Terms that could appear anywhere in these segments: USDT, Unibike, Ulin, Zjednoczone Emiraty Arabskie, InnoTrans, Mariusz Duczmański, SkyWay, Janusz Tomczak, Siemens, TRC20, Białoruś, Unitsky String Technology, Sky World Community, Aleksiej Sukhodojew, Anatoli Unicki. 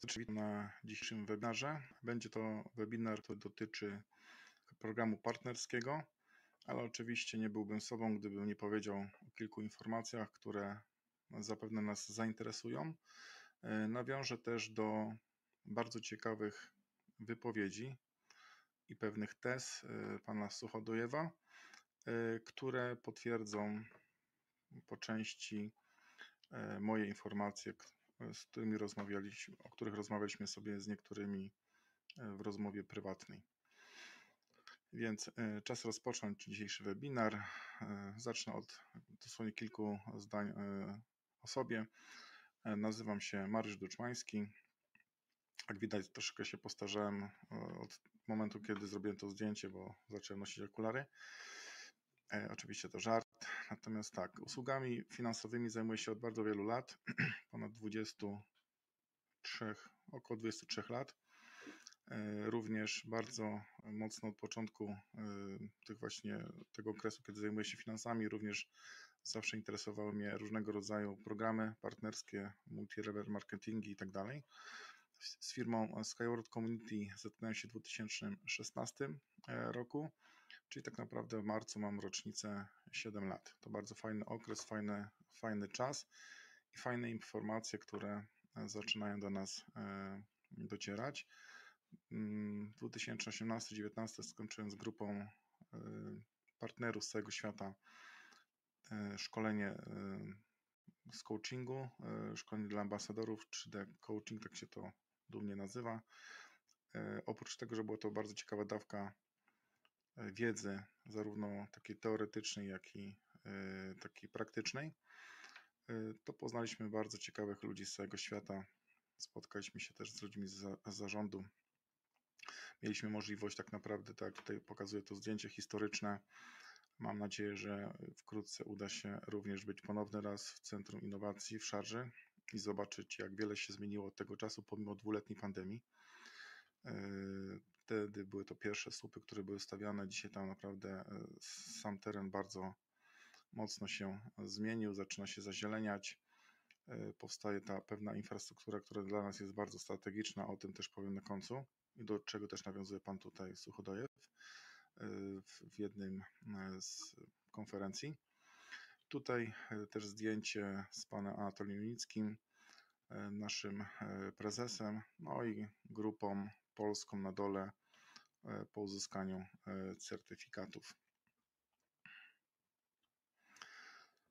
Zaczynamy na dzisiejszym webinarze. Będzie to webinar, który dotyczy programu partnerskiego, ale oczywiście nie byłbym sobą, gdybym nie powiedział o kilku informacjach, które zapewne nas zainteresują. Nawiążę też do bardzo ciekawych wypowiedzi i pewnych tez pana Sukhodojewa, które potwierdzą po części moje informacje, z którymi rozmawialiśmy, o których rozmawialiśmy sobie z niektórymi w rozmowie prywatnej. Więc czas rozpocząć dzisiejszy webinar. Zacznę od dosłownie kilku zdań o sobie. Nazywam się Mariusz Duczmański. Jak widać, troszkę się postarzałem od momentu, kiedy zrobiłem to zdjęcie, bo zacząłem nosić okulary. Oczywiście to żart. Natomiast tak, usługami finansowymi zajmuję się od bardzo wielu lat, ponad 23, około 23 lat. Również bardzo mocno od początku tego okresu, kiedy zajmuję się finansami, również zawsze interesowały mnie różnego rodzaju programy partnerskie, multi-level marketingi i tak dalej. Z firmą Sky World Community zetknąłem się w 2016 roku, czyli tak naprawdę w marcu mam rocznicę 7 lat. To bardzo fajny okres, fajny czas i fajne informacje, które zaczynają do nas docierać. 2018-2019 skończyłem z grupą partnerów z całego świata szkolenie z coachingu, szkolenie dla ambasadorów, 3D coaching, tak się to dumnie nazywa. Oprócz tego, że była to bardzo ciekawa dawka wiedzy, zarówno takiej teoretycznej, jak i takiej praktycznej, to poznaliśmy bardzo ciekawych ludzi z całego świata. Spotkaliśmy się też z ludźmi z zarządu. Mieliśmy możliwość tak naprawdę, tak jak tutaj pokazuje to zdjęcie historyczne, mam nadzieję, że wkrótce uda się również być ponowny raz w Centrum Innowacji w Szarży i zobaczyć, jak wiele się zmieniło od tego czasu pomimo dwuletniej pandemii. Wtedy były to pierwsze słupy, które były stawiane. Dzisiaj tam naprawdę sam teren bardzo mocno się zmienił, zaczyna się zazieleniać. Powstaje ta pewna infrastruktura, która dla nas jest bardzo strategiczna, o tym też powiem na końcu i do czego też nawiązuje pan tutaj Sukhodojew w jednym z konferencji. Tutaj też zdjęcie z panem Anatolim Unickim, naszym prezesem, no i grupą polską na dole po uzyskaniu certyfikatów.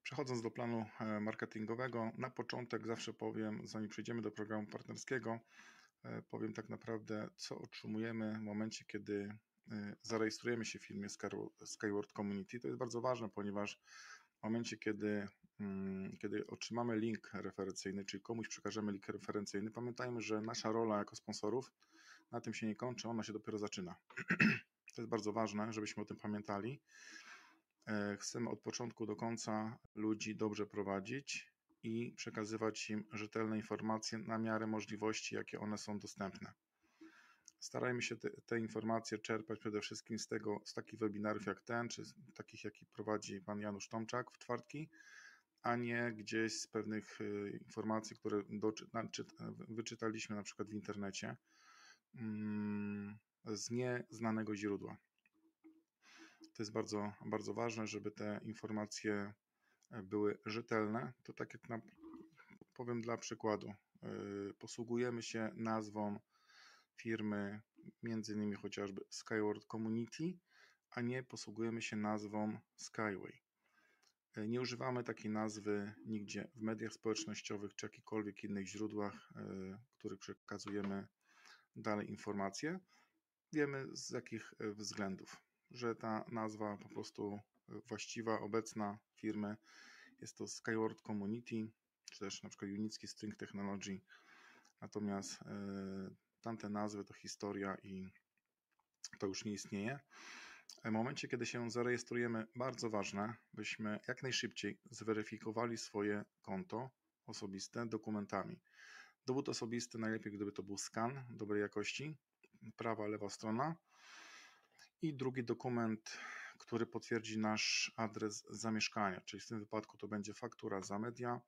Przechodząc do planu marketingowego, na początek zawsze powiem, zanim przejdziemy do programu partnerskiego, powiem tak naprawdę, co otrzymujemy w momencie, kiedy zarejestrujemy się w firmie Sky World Community. To jest bardzo ważne, ponieważ w momencie, kiedy otrzymamy link referencyjny, czyli komuś przekażemy link referencyjny, pamiętajmy, że nasza rola jako sponsorów na tym się nie kończy, ona się dopiero zaczyna. To jest bardzo ważne, żebyśmy o tym pamiętali. Chcemy od początku do końca ludzi dobrze prowadzić i przekazywać im rzetelne informacje na miarę możliwości, jakie one są dostępne. Starajmy się te informacje czerpać przede wszystkim z takich webinarów jak ten, czy takich, jaki prowadzi pan Janusz Tomczak w czwartki, a nie gdzieś z pewnych informacji, które wyczytaliśmy na przykład w internecie z nieznanego źródła. To jest bardzo, bardzo ważne, żeby te informacje były rzetelne. To tak jak powiem dla przykładu, posługujemy się nazwą firmy, między innymi chociażby Sky World Community, a nie posługujemy się nazwą Skyway. Nie używamy takiej nazwy nigdzie w mediach społecznościowych czy jakichkolwiek innych źródłach, których przekazujemy dalej informacje. Wiemy z jakich względów, że ta nazwa po prostu właściwa, obecna firmy jest to Sky World Community, czy też na przykład Unitsky String Technology, natomiast tamte nazwy to historia i to już nie istnieje. W momencie, kiedy się zarejestrujemy, bardzo ważne, byśmy jak najszybciej zweryfikowali swoje konto osobiste dokumentami. Dowód osobisty najlepiej, gdyby to był skan dobrej jakości, prawa, lewa strona. I drugi dokument, który potwierdzi nasz adres zamieszkania, czyli w tym wypadku to będzie faktura za media,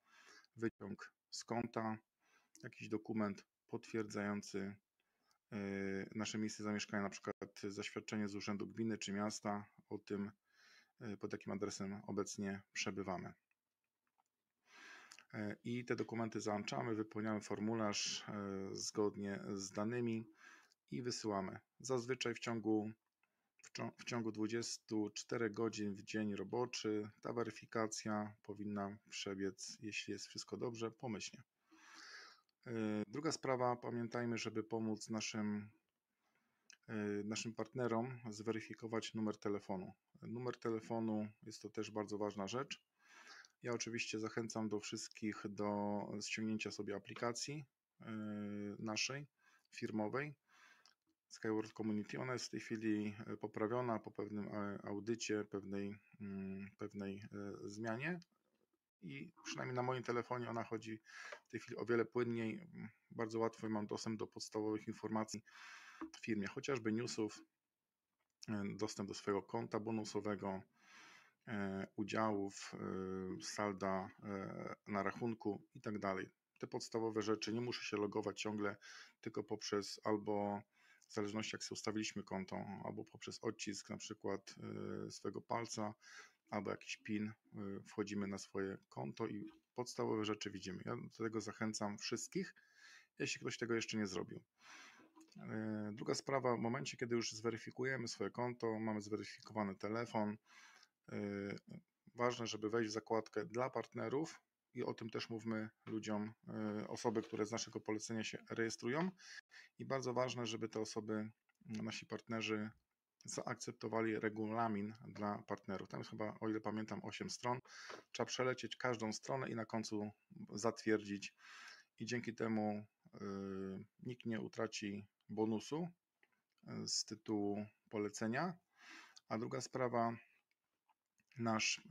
wyciąg z konta, jakiś dokument potwierdzający nasze miejsce zamieszkania, na przykład zaświadczenie z urzędu gminy czy miasta o tym, pod jakim adresem obecnie przebywamy. I te dokumenty załączamy, wypełniamy formularz zgodnie z danymi i wysyłamy. Zazwyczaj w ciągu 24 godzin w dzień roboczy ta weryfikacja powinna przebiec, jeśli jest wszystko dobrze, pomyślnie. Druga sprawa, pamiętajmy, żeby pomóc naszym partnerom zweryfikować numer telefonu. Numer telefonu jest to też bardzo ważna rzecz. Ja oczywiście zachęcam do wszystkich do ściągnięcia sobie aplikacji naszej firmowej Sky World Community. Ona jest w tej chwili poprawiona po pewnym audycie, pewnej zmianie i przynajmniej na moim telefonie ona chodzi w tej chwili o wiele płynniej. Bardzo łatwo mam dostęp do podstawowych informacji w firmie, chociażby newsów, dostęp do swojego konta bonusowego, udziałów, salda na rachunku i tak dalej. Te podstawowe rzeczy, nie muszę się logować ciągle, tylko poprzez albo w zależności jak sobie ustawiliśmy konto, albo poprzez odcisk na przykład swego palca, albo jakiś PIN wchodzimy na swoje konto i podstawowe rzeczy widzimy. Ja do tego zachęcam wszystkich, jeśli ktoś tego jeszcze nie zrobił. Druga sprawa, w momencie kiedy już zweryfikujemy swoje konto, mamy zweryfikowany telefon, ważne, żeby wejść w zakładkę dla partnerów i o tym też mówmy ludziom, osoby, które z naszego polecenia się rejestrują i bardzo ważne, żeby te osoby, nasi partnerzy zaakceptowali regulamin dla partnerów. Tam jest chyba, o ile pamiętam, 8 stron. Trzeba przelecieć każdą stronę i na końcu zatwierdzić i dzięki temu nikt nie utraci bonusu z tytułu polecenia. A druga sprawa, nasz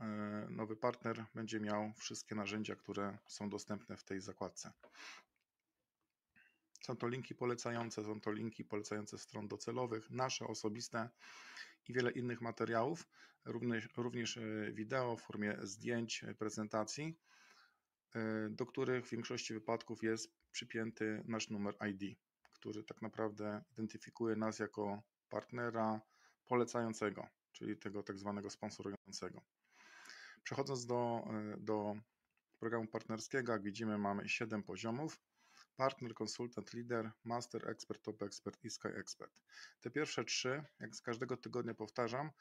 nowy partner będzie miał wszystkie narzędzia, które są dostępne w tej zakładce. Są to linki polecające stron docelowych, nasze osobiste i wiele innych materiałów, również wideo w formie zdjęć, prezentacji, do których w większości wypadków jest przypięty nasz numer ID, który tak naprawdę identyfikuje nas jako partnera polecającego, czyli tego tak zwanego sponsorującego. Przechodząc do programu partnerskiego, jak widzimy, mamy 7 poziomów. Partner, konsultant, lider, master, ekspert, top ekspert i sky ekspert. Te pierwsze 3, jak z każdego tygodnia powtarzam,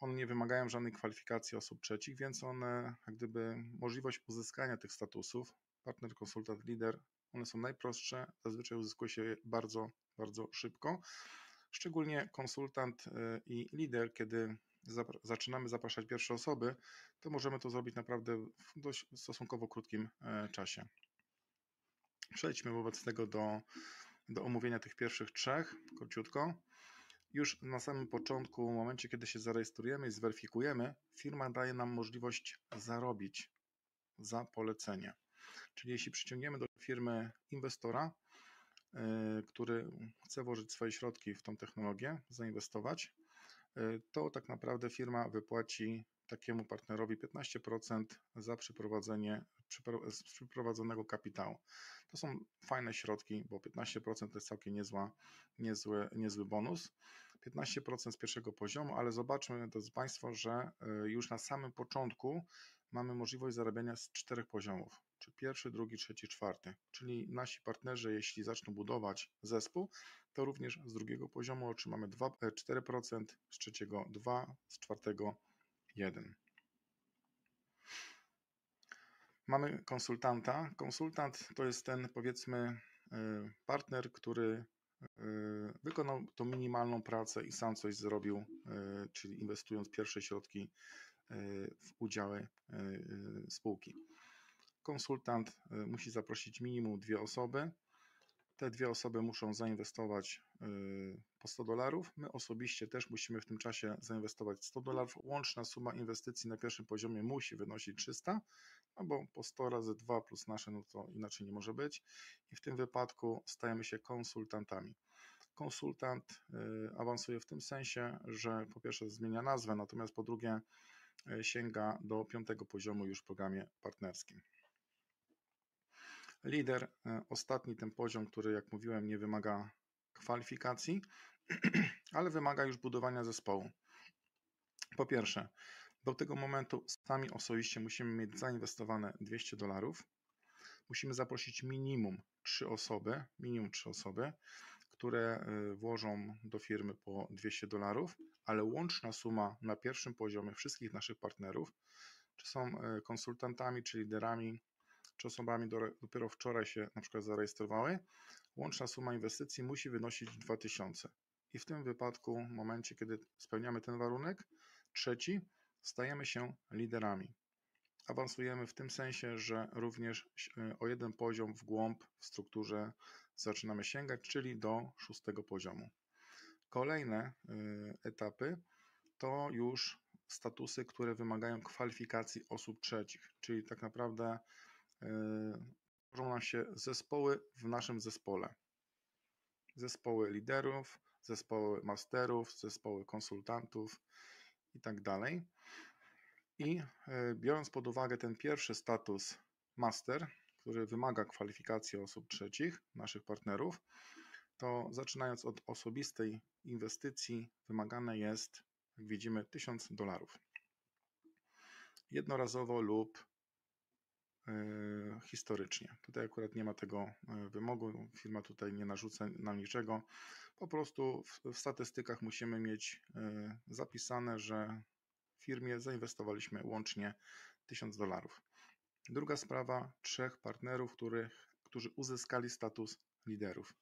one nie wymagają żadnej kwalifikacji osób trzecich, więc one, jak gdyby możliwość uzyskania tych statusów, partner, konsultant, lider, one są najprostsze, zazwyczaj uzyskuje się je bardzo, bardzo szybko. Szczególnie konsultant i lider, kiedy zaczynamy zapraszać pierwsze osoby, to możemy to zrobić naprawdę w dość stosunkowo krótkim czasie. Przejdźmy wobec tego do omówienia tych pierwszych 3, króciutko. Już na samym początku, w momencie kiedy się zarejestrujemy i zweryfikujemy, firma daje nam możliwość zarobić za polecenie. Czyli jeśli przyciągniemy do firmy inwestora, który chce włożyć swoje środki w tą technologię, zainwestować, to tak naprawdę firma wypłaci takiemu partnerowi 15% za przyprowadzonego kapitału. To są fajne środki, bo 15% to jest całkiem niezły bonus. 15% z pierwszego poziomu, ale zobaczmy, drodzy Państwo, że już na samym początku mamy możliwość zarabiania z 4 poziomów, czy pierwszy, drugi, trzeci, czwarty. Czyli nasi partnerzy, jeśli zaczną budować zespół, to również z drugiego poziomu otrzymamy 4%, z trzeciego 2%, z czwartego 1. Mamy konsultanta. Konsultant to jest ten, powiedzmy, partner, który wykonał tą minimalną pracę i sam coś zrobił, czyli inwestując pierwsze środki w udziały spółki. Konsultant musi zaprosić minimum 2 osoby. Te 2 osoby muszą zainwestować po $100. My osobiście też musimy w tym czasie zainwestować $100. Łączna suma inwestycji na pierwszym poziomie musi wynosić 300, no bo po 100 razy 2 plus nasze, no to inaczej nie może być. I w tym wypadku stajemy się konsultantami. Konsultant awansuje w tym sensie, że po pierwsze zmienia nazwę, natomiast po drugie sięga do 5. poziomu już w programie partnerskim. Lider, ostatni ten poziom, który jak mówiłem nie wymaga kwalifikacji, ale wymaga już budowania zespołu. Po pierwsze, do tego momentu sami osobiście musimy mieć zainwestowane $200. Musimy zaprosić minimum 3 osoby, które włożą do firmy po $200, ale łączna suma na pierwszym poziomie wszystkich naszych partnerów, czy są konsultantami, czy liderami, czy osobami dopiero wczoraj się na przykład zarejestrowały, łączna suma inwestycji musi wynosić 2000. I w tym wypadku, w momencie, kiedy spełniamy ten warunek, trzeci, stajemy się liderami. Awansujemy w tym sensie, że również o jeden poziom w głąb w strukturze zaczynamy sięgać, czyli do 6. poziomu. Kolejne etapy to już statusy, które wymagają kwalifikacji osób trzecich, czyli tak naprawdę tworzą nam się zespoły w naszym zespole. Zespoły liderów, zespoły masterów, zespoły konsultantów i tak dalej. I biorąc pod uwagę ten pierwszy status master, który wymaga kwalifikacji osób trzecich, naszych partnerów, to zaczynając od osobistej inwestycji wymagane jest, jak widzimy, $1000. Jednorazowo lub historycznie. Tutaj akurat nie ma tego wymogu, firma tutaj nie narzuca nam niczego. Po prostu w statystykach musimy mieć zapisane, że w firmie zainwestowaliśmy łącznie $1000. Druga sprawa, 3 partnerów, którzy uzyskali status liderów.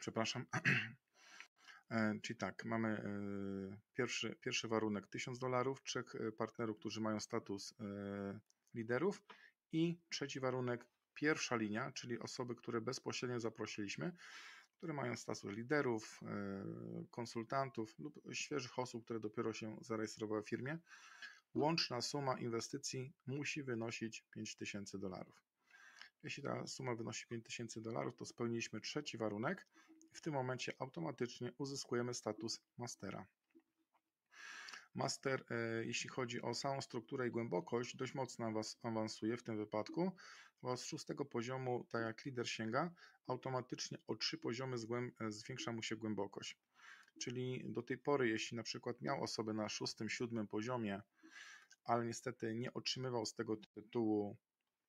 Przepraszam. Czyli tak, mamy pierwszy warunek $1000, 3 partnerów, którzy mają status liderów i trzeci warunek, pierwsza linia, czyli osoby, które bezpośrednio zaprosiliśmy, które mają status liderów, konsultantów lub świeżych osób, które dopiero się zarejestrowały w firmie, łączna suma inwestycji musi wynosić $5000. Jeśli ta suma wynosi $5000, to spełniliśmy trzeci warunek i w tym momencie automatycznie uzyskujemy status mastera. Master, jeśli chodzi o samą strukturę i głębokość, dość mocno awansuje w tym wypadku, bo z 6. poziomu, tak jak lider sięga, automatycznie o 3 poziomy zwiększa mu się głębokość. Czyli do tej pory, jeśli na przykład miał osobę na 6., 7. poziomie, ale niestety nie otrzymywał z tego tytułu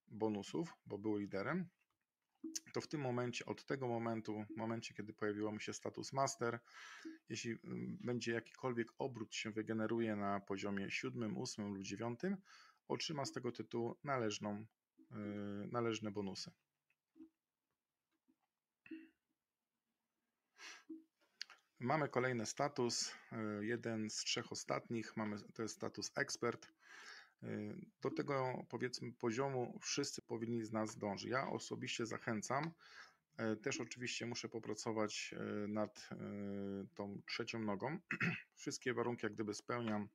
bonusów, bo był liderem, to w tym momencie, od tego momentu, w momencie kiedy pojawił mu się status master, jeśli będzie jakikolwiek obrót się wygeneruje na poziomie 7, 8 lub 9, otrzyma z tego tytułu należne bonusy. Mamy kolejny status, jeden z 3 ostatnich, to jest status ekspert. Do tego, powiedzmy, poziomu wszyscy powinni z nas dążyć. Ja osobiście zachęcam. Też oczywiście muszę popracować nad tą 3. nogą. Wszystkie warunki jak gdyby spełniam,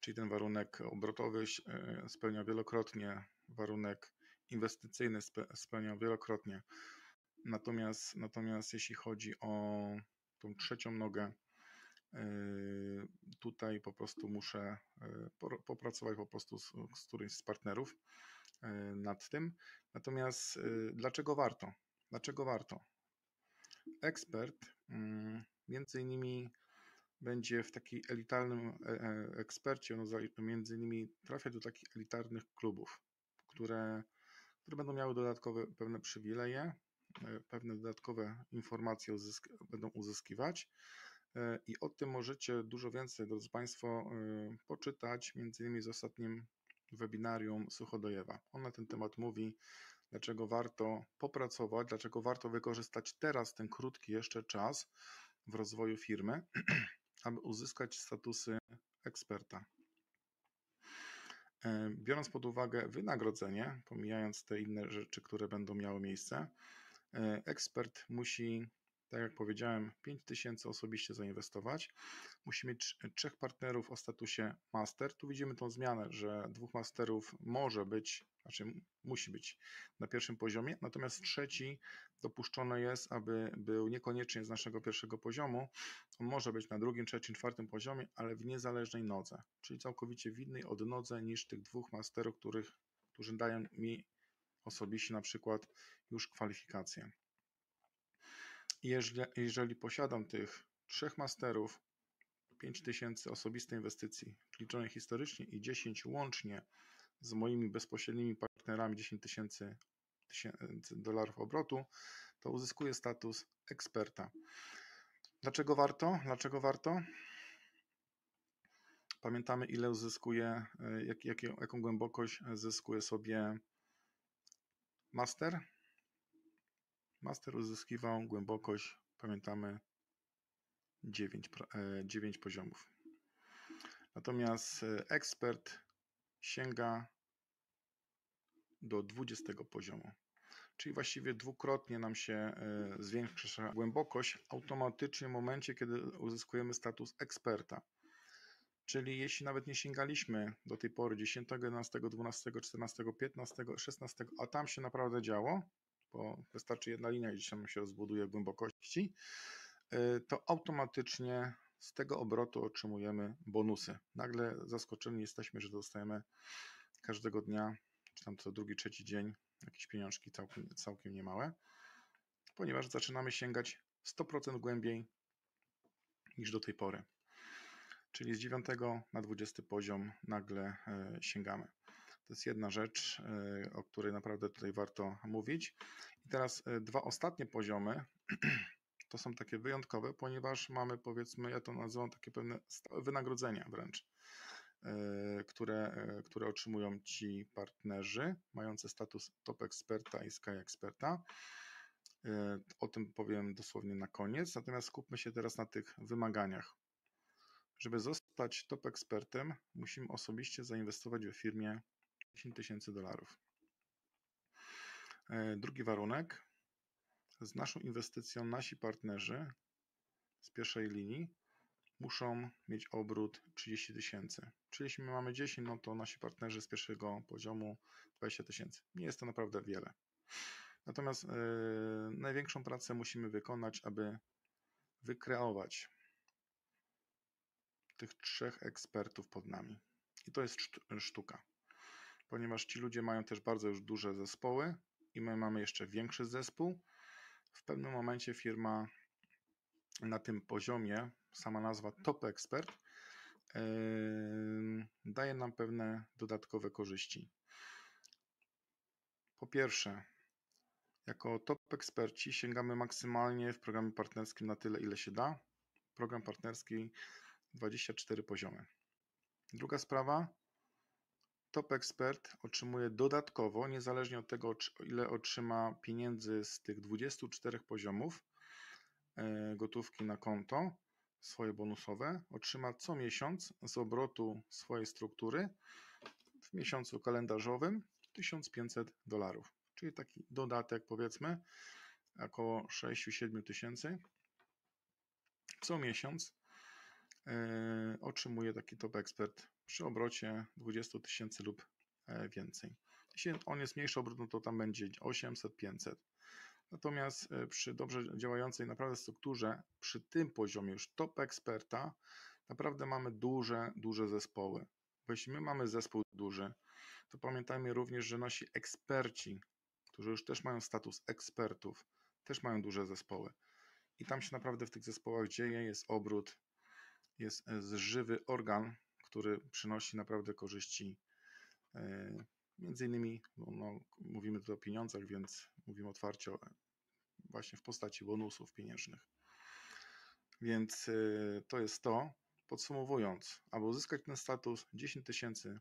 czyli ten warunek obrotowy spełnia wielokrotnie, warunek inwestycyjny spełnia wielokrotnie. Natomiast jeśli chodzi o tą 3. nogę, tutaj po prostu muszę popracować po prostu z którymś z partnerów nad tym. Natomiast dlaczego warto? Ekspert między innymi będzie w takim elitarnym ekspercie, on między innymi trafia do takich elitarnych klubów, które będą miały dodatkowe pewne przywileje, pewne dodatkowe informacje będą uzyskiwać. I o tym możecie dużo więcej, drodzy Państwo, poczytać, między innymi z ostatnim webinarium Sukhodojewa. On na ten temat mówi, dlaczego warto popracować, dlaczego warto wykorzystać teraz ten krótki jeszcze czas w rozwoju firmy, aby uzyskać statusy eksperta. Biorąc pod uwagę wynagrodzenie, pomijając te inne rzeczy, które będą miały miejsce, ekspert musi, tak jak powiedziałem, 5000 osobiście zainwestować. musi mieć trzech partnerów o statusie master. Tu widzimy tą zmianę, że dwóch masterów może być, znaczy musi być na pierwszym poziomie, natomiast trzeci dopuszczone jest, aby był niekoniecznie z naszego pierwszego poziomu. On może być na drugim, trzecim, czwartym poziomie, ale w niezależnej nodze, czyli całkowicie w innej odnodze niż tych dwóch masterów, którzy dają mi osobiście na przykład już kwalifikacje. Jeżeli posiadam tych trzech masterów, 5000 osobistej inwestycji liczonej historycznie i 10 łącznie z moimi bezpośrednimi partnerami, 10 000 dolarów obrotu, to uzyskuję status eksperta. Dlaczego warto? Dlaczego warto? Pamiętamy, ile uzyskuje, jaką głębokość zyskuje sobie master. Master uzyskiwał głębokość, pamiętamy, 9 poziomów. Natomiast ekspert sięga do 20 poziomu. Czyli właściwie dwukrotnie nam się zwiększa głębokość automatycznie w momencie, kiedy uzyskujemy status eksperta. Czyli jeśli nawet nie sięgaliśmy do tej pory 10, 11, 12, 14, 15, 16, a tam się naprawdę działo, bo wystarczy jedna linia, gdzieś tam się rozbuduje w głębokości, to automatycznie z tego obrotu otrzymujemy bonusy. Nagle zaskoczeni jesteśmy, że dostajemy każdego dnia, czy tam co drugi, trzeci dzień, jakieś pieniążki całkiem niemałe, ponieważ zaczynamy sięgać 100% głębiej niż do tej pory. Czyli z 9 na 20 poziom nagle sięgamy. To jest jedna rzecz, o której naprawdę tutaj warto mówić. I teraz dwa ostatnie poziomy to są takie wyjątkowe, ponieważ mamy, powiedzmy, ja to nazywam takie pewne stałe wynagrodzenia wręcz, które otrzymują ci partnerzy mający status top eksperta i sky eksperta. O tym powiem dosłownie na koniec, natomiast skupmy się teraz na tych wymaganiach. Żeby zostać top ekspertem, musimy osobiście zainwestować w firmie 10 000 dolarów. Drugi warunek. Z naszą inwestycją nasi partnerzy z pierwszej linii muszą mieć obrót 30 000. Czyli jeśli my mamy 10, no to nasi partnerzy z pierwszego poziomu 20 000. Nie jest to naprawdę wiele. Natomiast największą pracę musimy wykonać, aby wykreować tych trzech ekspertów pod nami. I to jest sztuka, ponieważ ci ludzie mają też bardzo już duże zespoły i my mamy jeszcze większy zespół. W pewnym momencie firma na tym poziomie, sama nazwa Top Expert, daje nam pewne dodatkowe korzyści. Po pierwsze, jako Top Eksperci sięgamy maksymalnie w programie partnerskim na tyle, ile się da. Program partnerski 24 poziomy. Druga sprawa, Top Expert otrzymuje dodatkowo, niezależnie od tego, ile otrzyma pieniędzy z tych 24 poziomów gotówki na konto, swoje bonusowe, otrzyma co miesiąc z obrotu swojej struktury w miesiącu kalendarzowym 1500 dolarów, czyli taki dodatek, powiedzmy, około 6-7 tysięcy co miesiąc. Otrzymuje taki top ekspert przy obrocie 20 000 lub więcej. Jeśli on jest mniejszy obrót, no to tam będzie 800, 500. Natomiast przy dobrze działającej naprawdę strukturze, przy tym poziomie już top eksperta, naprawdę mamy duże zespoły. Bo jeśli my mamy zespół duży, to pamiętajmy również, że nasi eksperci, którzy już też mają status ekspertów, też mają duże zespoły. I tam się naprawdę w tych zespołach dzieje, jest obrót, jest żywy organ, który przynosi naprawdę korzyści, między innymi, no, mówimy tu o pieniądzach, więc mówimy otwarcie właśnie w postaci bonusów pieniężnych. Więc to jest to. Podsumowując, aby uzyskać ten status 10 000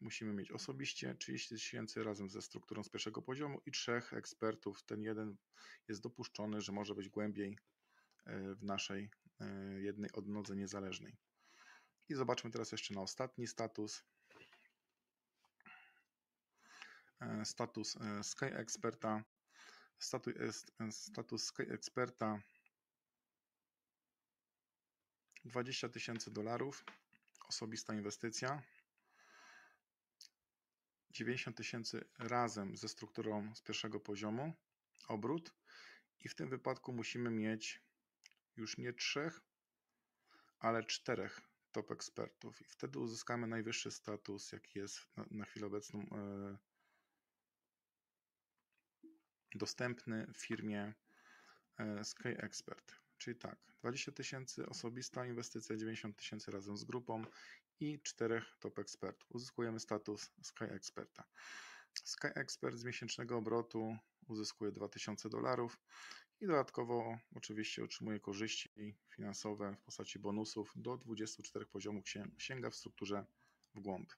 musimy mieć osobiście, 30 000 razem ze strukturą z pierwszego poziomu i trzech ekspertów. Ten jeden jest dopuszczony, że może być głębiej w naszej jednej odnodze niezależnej. I zobaczmy teraz jeszcze na ostatni status. Status Sky Experta. Status Sky Experta $20 000, osobista inwestycja, 90 000 razem ze strukturą z pierwszego poziomu, obrót, i w tym wypadku musimy mieć już nie 3, ale 4 top ekspertów i wtedy uzyskamy najwyższy status, jaki jest na chwilę obecną dostępny w firmie Sky Expert. Czyli tak, 20 000 osobista inwestycja, 90 000 razem z grupą i 4 top ekspertów. Uzyskujemy status Sky Experta. Sky Expert z miesięcznego obrotu uzyskuje $2000 i dodatkowo oczywiście otrzymuje korzyści finansowe w postaci bonusów do 24 poziomów, sięga w strukturze w głąb.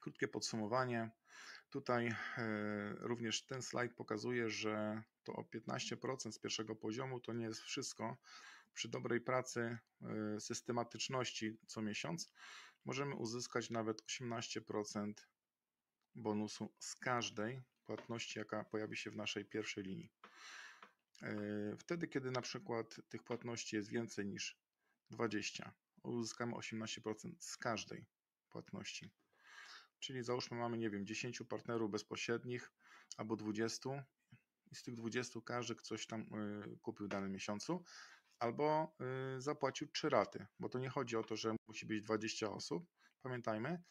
Krótkie podsumowanie. Tutaj również ten slajd pokazuje, że to o 15% z pierwszego poziomu to nie jest wszystko. Przy dobrej pracy, systematyczności co miesiąc możemy uzyskać nawet 18% bonusu z każdej płatności, jaka pojawi się w naszej pierwszej linii. Wtedy, kiedy na przykład tych płatności jest więcej niż 20, uzyskamy 18% z każdej płatności. Czyli załóżmy mamy, nie wiem, 10 partnerów bezpośrednich albo 20 i z tych 20 każdy coś tam kupił w danym miesiącu albo zapłacił 3 raty, bo to nie chodzi o to, że musi być 20 osób. Pamiętajmy,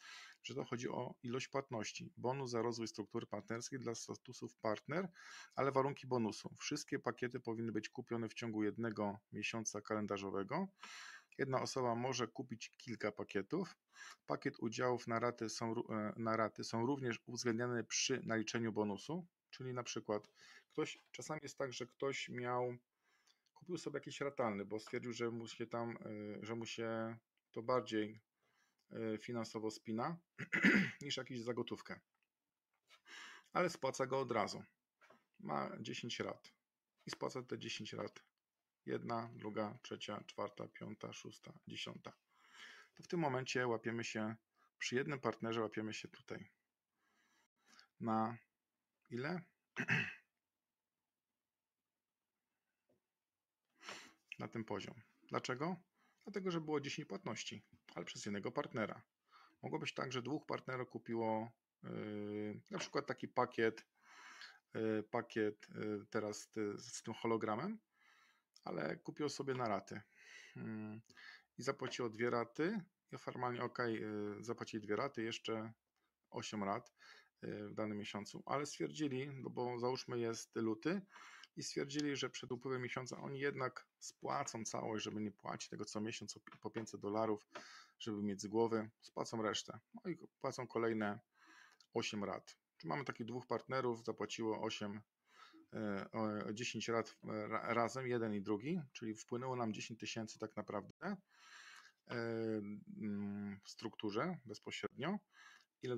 że to chodzi o ilość płatności. Bonus za rozwój struktury partnerskiej dla statusów partner, ale warunki bonusu. Wszystkie pakiety powinny być kupione w ciągu jednego miesiąca kalendarzowego. Jedna osoba może kupić kilka pakietów. Pakiet udziałów na raty są również uwzględniane przy naliczeniu bonusu, czyli na przykład ktoś, czasami jest tak, że ktoś kupił sobie jakiś ratalny, bo stwierdził, że mu się to bardziej finansowo spina niż jakiś za gotówkę, ale spłaca go od razu. Ma 10 rat i spłaca te 10 rat. 1., 2., 3., 4., 5., 6., 10. To w tym momencie łapiemy się, przy jednym partnerze łapiemy się tutaj na ile? Na ten poziom. Dlaczego? Dlatego, że było 10 płatności, ale przez jednego partnera. Mogło być tak, że 2 partnerów kupiło na przykład taki pakiet teraz z tym hologramem, ale kupiło sobie na raty i zapłaciło 2 raty. Ja formalnie ok, zapłacili 2 raty, jeszcze 8 rat w danym miesiącu, ale stwierdzili, no bo załóżmy jest luty i stwierdzili, że przed upływem miesiąca oni jednak spłacą całość, żeby nie płacić tego co miesiąc po $500, żeby mieć z głowy, spłacą resztę. No i płacą kolejne 8 rat. Czy mamy takich 2 partnerów, zapłaciło 10 rat razem, jeden i drugi, czyli wpłynęło nam 10 000 tak naprawdę w strukturze bezpośrednio. Ile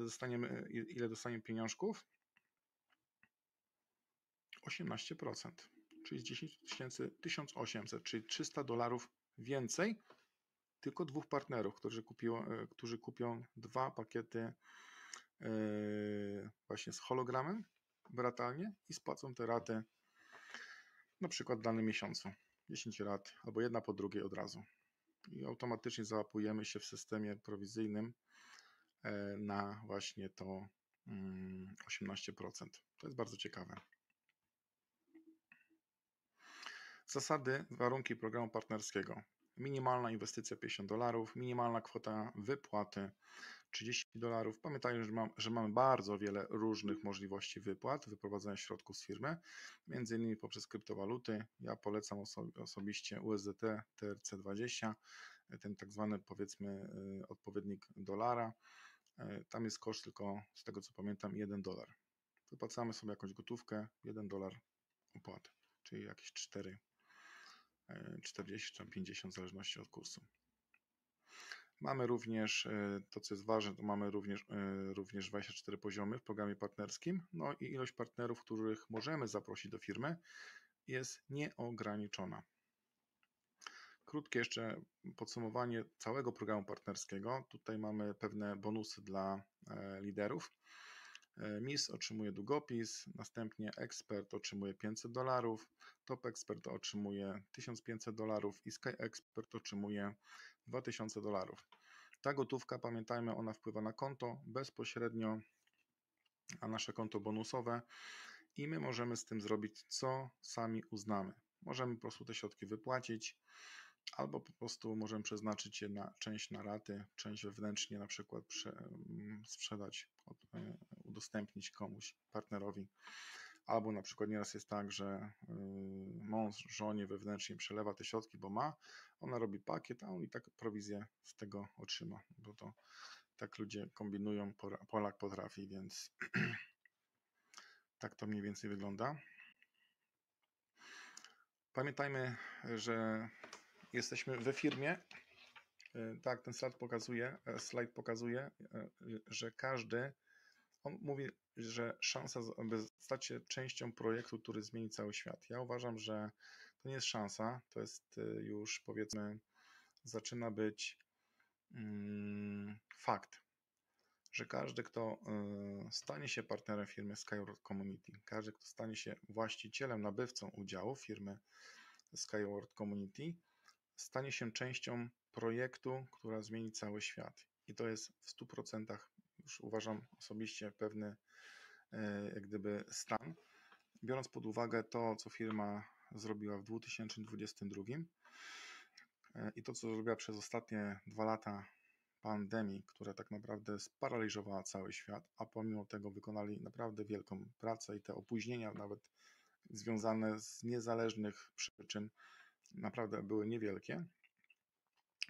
dostaniemy pieniążków? 18%, czyli z 10 000 1800, czyli $300 więcej, tylko 2 partnerów, którzy kupią 2 pakiety właśnie z hologramem ratalnie i spłacą te raty na przykład w danym miesiącu. 10 rat albo jedna po drugiej od razu. I automatycznie załapujemy się w systemie prowizyjnym na właśnie to 18%. To jest bardzo ciekawe. Zasady, warunki programu partnerskiego. Minimalna inwestycja $50, minimalna kwota wypłaty $30. Pamiętajmy, że mamy bardzo wiele różnych możliwości wypłat, wyprowadzenia środków z firmy, między innymi poprzez kryptowaluty. Ja polecam osobiście USDT, TRC20, ten tak zwany powiedzmy odpowiednik dolara. Tam jest koszt tylko, z tego co pamiętam, $1. Wypłacamy sobie jakąś gotówkę, $1 opłaty, czyli jakieś 40 czy 50 w zależności od kursu. Mamy również, to co jest ważne, to mamy również 24 poziomy w programie partnerskim, no i ilość partnerów, których możemy zaprosić do firmy, jest nieograniczona. Krótkie jeszcze podsumowanie całego programu partnerskiego. Tutaj mamy pewne bonusy dla liderów. Mistrz otrzymuje długopis, następnie ekspert otrzymuje $500, top ekspert otrzymuje $1500 i sky ekspert otrzymuje $2000. Ta gotówka, pamiętajmy, ona wpływa na konto bezpośrednio, a nasze konto bonusowe i my możemy z tym zrobić, co sami uznamy. Możemy po prostu te środki wypłacić albo po prostu możemy przeznaczyć je na część na raty, część wewnętrznie na przykład sprzedać, udostępnić komuś, partnerowi. Albo na przykład nieraz jest tak, że mąż żonie wewnętrznie przelewa te środki, bo ma, ona robi pakiet, a on i tak prowizję z tego otrzyma, bo to tak ludzie kombinują, Polak potrafi, więc tak to mniej więcej wygląda. Pamiętajmy, że jesteśmy we firmie. Tak, ten slajd pokazuje, że każdy, on mówi, że szansa, aby stać się częścią projektu, który zmieni cały świat. Ja uważam, że to nie jest szansa, to jest już, powiedzmy, zaczyna być fakt, że każdy, kto stanie się partnerem firmy Sky World Community, każdy, kto stanie się właścicielem, nabywcą udziału firmy Sky World Community, stanie się częścią projektu, która zmieni cały świat. I to jest w 100% już uważam osobiście pewny jak gdyby stan, biorąc pod uwagę to, co firma zrobiła w 2022 i to, co zrobiła przez ostatnie 2 lata pandemii, która tak naprawdę sparaliżowała cały świat, a pomimo tego wykonali naprawdę wielką pracę i te opóźnienia nawet związane z niezależnych przyczyn naprawdę były niewielkie,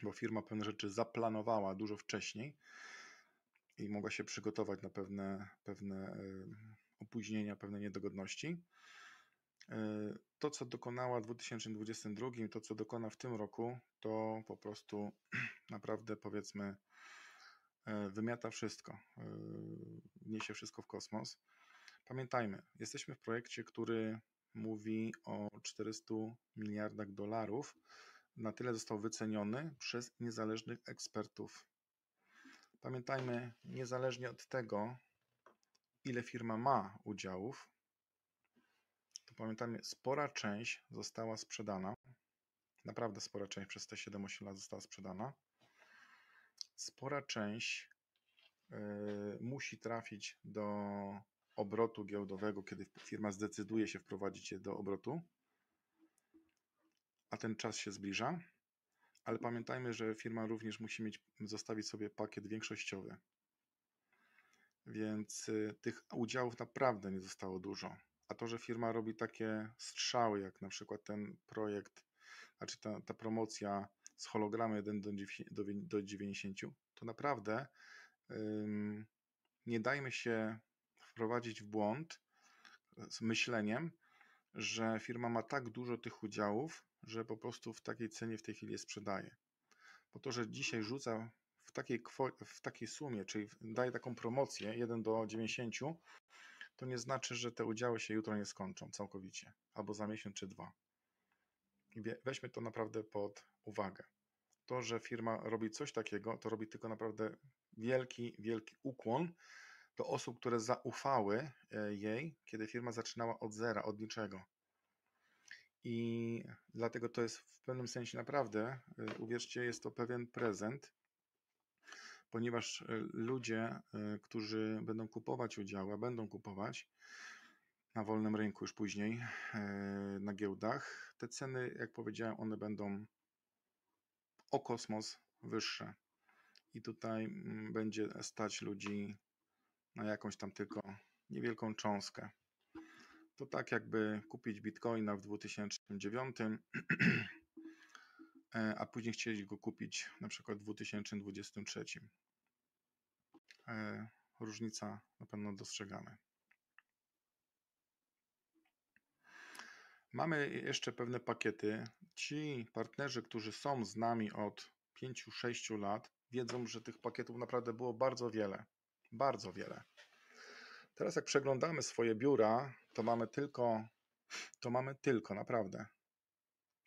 bo firma pewne rzeczy zaplanowała dużo wcześniej i mogła się przygotować na pewne opóźnienia, pewne niedogodności. To, co dokonała w 2022, to, co dokona w tym roku, to po prostu naprawdę, powiedzmy, wymiata wszystko, niesie wszystko w kosmos. Pamiętajmy, jesteśmy w projekcie, który mówi o $400 miliardach. Na tyle został wyceniony przez niezależnych ekspertów. Pamiętajmy, niezależnie od tego, ile firma ma udziałów, to pamiętajmy, spora część została sprzedana. Naprawdę spora część przez te 7-8 lat została sprzedana. Spora część musi trafić do obrotu giełdowego, kiedy firma zdecyduje się wprowadzić je do obrotu, a ten czas się zbliża. Ale pamiętajmy, że firma również musi zostawić sobie pakiet większościowy. Więc tych udziałów naprawdę nie zostało dużo. A to, że firma robi takie strzały, jak na przykład ten projekt, znaczy ta promocja z hologramy 1 do 90, to naprawdę nie dajmy się wprowadzić w błąd z myśleniem, że firma ma tak dużo tych udziałów, że po prostu w takiej cenie w tej chwili je sprzedaje. Bo to, że dzisiaj rzuca w takiej sumie, czyli daje taką promocję 1 do 90, to nie znaczy, że te udziały się jutro nie skończą całkowicie, albo za miesiąc czy 2. Weźmy to naprawdę pod uwagę. To, że firma robi coś takiego, to robi tylko naprawdę wielki, wielki ukłon do osób, które zaufały jej, kiedy firma zaczynała od zera, od niczego. I dlatego to jest w pewnym sensie naprawdę, uwierzcie, jest to pewien prezent, ponieważ ludzie, którzy będą kupować udziały, a będą kupować na wolnym rynku już później, na giełdach, te ceny, jak powiedziałem, one będą o kosmos wyższe. I tutaj będzie stać ludzi na jakąś tam tylko niewielką cząstkę. To tak jakby kupić bitcoina w 2009, a później chcieli go kupić na przykład w 2023. Różnica na pewno dostrzegamy. Mamy jeszcze pewne pakiety. Ci partnerzy, którzy są z nami od 5-6 lat, wiedzą, że tych pakietów naprawdę było bardzo wiele. Bardzo wiele. Teraz jak przeglądamy swoje biura, to mamy tylko naprawdę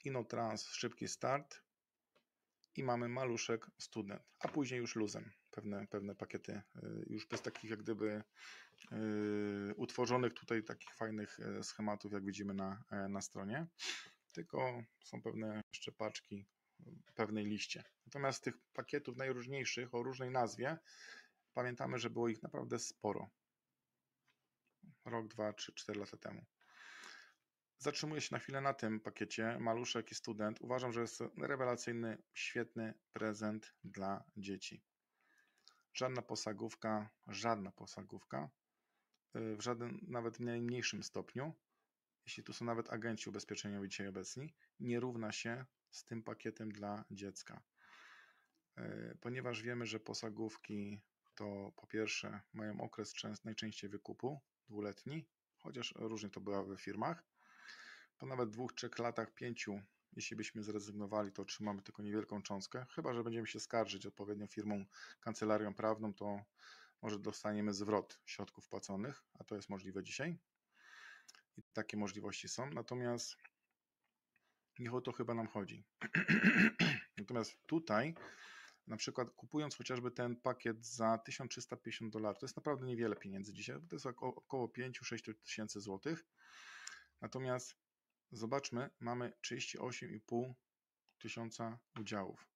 InnoTrans, szybki start i mamy maluszek, student, a później już luzem pewne pakiety, już bez takich jak gdyby utworzonych tutaj takich fajnych schematów, jak widzimy na stronie, tylko są pewne jeszcze paczki, pewnej liście. Natomiast tych pakietów najróżniejszych, o różnej nazwie, pamiętamy, że było ich naprawdę sporo. Rok, 2, 3, 4 lata temu. Zatrzymuję się na chwilę na tym pakiecie Maluszek i Student. Uważam, że jest rewelacyjny, świetny prezent dla dzieci. Żadna posagówka, w żaden, nawet w najmniejszym stopniu, jeśli tu są nawet agenci ubezpieczeniowi dzisiaj obecni, nie równa się z tym pakietem dla dziecka. Ponieważ wiemy, że posagówki to po pierwsze mają okres najczęściej wykupu, dwuletni, chociaż różnie to bywa w firmach. Po nawet 2, 3 latach, 5, jeśli byśmy zrezygnowali, to otrzymamy tylko niewielką cząstkę. Chyba że będziemy się skarżyć odpowiednią firmą, kancelarią prawną, to może dostaniemy zwrot środków płaconych, a to jest możliwe dzisiaj. I takie możliwości są, natomiast nie o to chyba nam chodzi. Natomiast tutaj, na przykład kupując chociażby ten pakiet za $1350, to jest naprawdę niewiele pieniędzy dzisiaj, bo to jest około 5-6 tysięcy złotych. Natomiast zobaczmy, mamy 38,5 tysiąca udziałów.